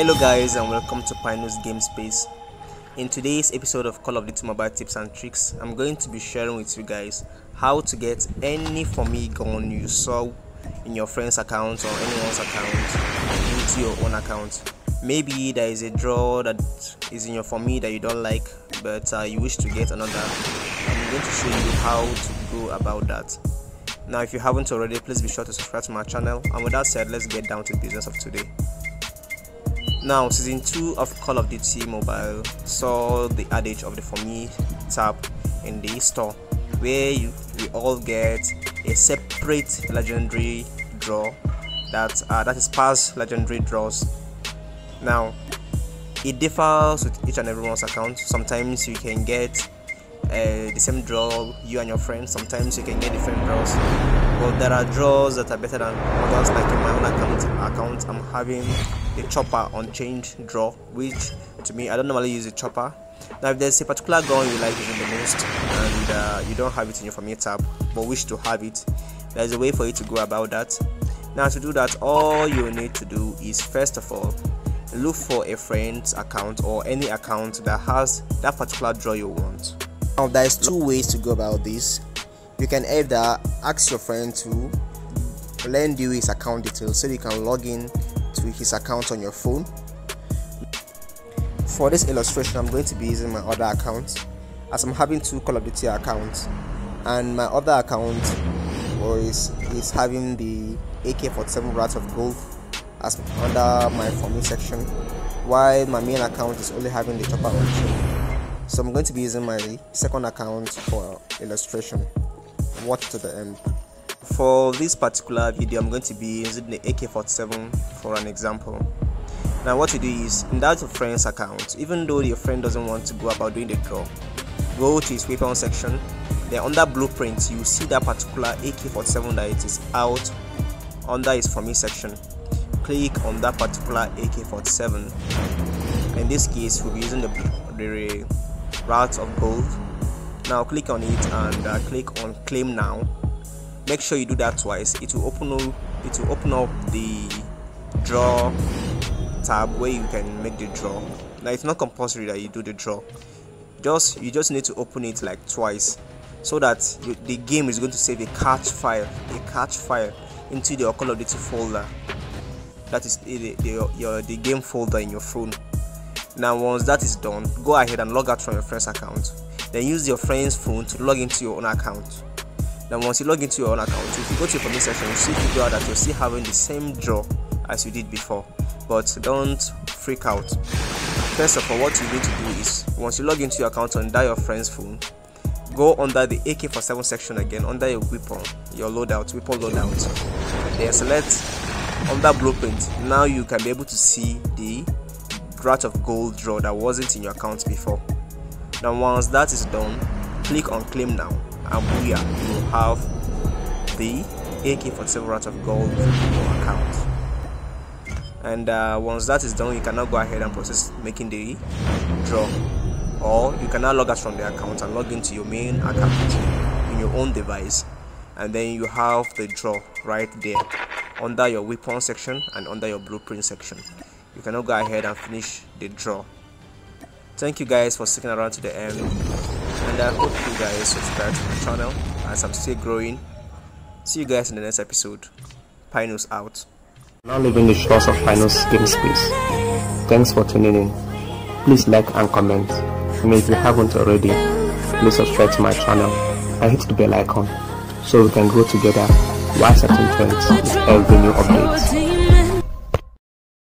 Hello guys, and welcome to Pinus Game Space. In today's episode of Call of Duty Mobile tips and tricks, I'm going to be sharing with you guys how to get any For Me gun you saw in your friend's account or anyone's account into your own account. Maybe there is a draw that is in your For Me that you don't like, but you wish to get another. I'm going to show you how to go about that. Now, if you haven't already, please be sure to subscribe to my channel. And with that said, let's get down to the business of today. Now, season 2 of Call of Duty Mobile saw the adage of the For Me tab in the store, where we all get a separate legendary draw that is past legendary draws. Now, it differs with each and everyone's account. Sometimes you can get the same draw, you and your friends. Sometimes you can get different draws, but there are draws that are better than others. Like in my own account, I'm having a chopper on change draw, which to me, I don't normally use a chopper. Now, if there's a particular gun you like using the most and you don't have it in your For Me tab but wish to have it, there's a way for you to go about that. Now, to do that, all you need to do is, first of all, look for a friend's account or any account that has that particular draw you want. Now, there's 2 ways to go about this. You can either ask your friend to lend you his account details so you can log in to his account on your phone. For this illustration, I'm going to be using my other account, as I'm having 2 Call of Duty accounts, and my other account is having the AK47 Rat of Gold as under my For Me section, while my main account is only having the chopper option. So I'm going to be using my second account for illustration. Watch to the end. For this particular video, I'm going to be using the AK47 for an example. Now, what you do is, in that your friend's account, even though your friend doesn't want to go about doing the draw, go to his weapon section. Then under blueprints, you see that particular AK47 that it is out under his For Me section. Click on that particular AK47. In this case, we'll be using the Rat of Gold. Now click on it and click on claim now. Make sure you do that twice. It will open up the draw tab where you can make the draw. Now, it's not compulsory that you do the draw. You just need to open it like twice, so that the game is going to save a catch file into the Call of Duty folder. That is the game folder in your phone. Now, once that is done, go ahead and log out from your friend's account. Then use your friend's phone to log into your own account. Now, once you log into your own account, if you go to your For Me section, you see that you're still having the same draw as you did before. But don't freak out. First of all, what you need to do is, once you log into your account on your friend's phone, go under the AK47 section again, under your weapon, your loadout, weapon loadout. Then select under blueprint. Now you can be able to see the Rat of Gold draw that wasn't in your account before. Now, once that is done, click on claim now, and booyah, you'll have the AK47 Rat of Gold in your account. And once that is done, you can now go ahead and process making the draw, or you can now log out from the account and log into your main account in your own device, and then you have the draw right there under your weapon section and under your blueprint section. You can now go ahead and finish the draw. Thank you guys for sticking around to the end, and I hope you guys subscribe to my channel as I'm still growing. See you guys in the next episode. Pinus out. Now leaving the shores of Pinus Game Space. Thanks for tuning in. Please like and comment, and if you haven't already, please subscribe to my channel and hit the bell icon so we can grow together while setting trends with every new update.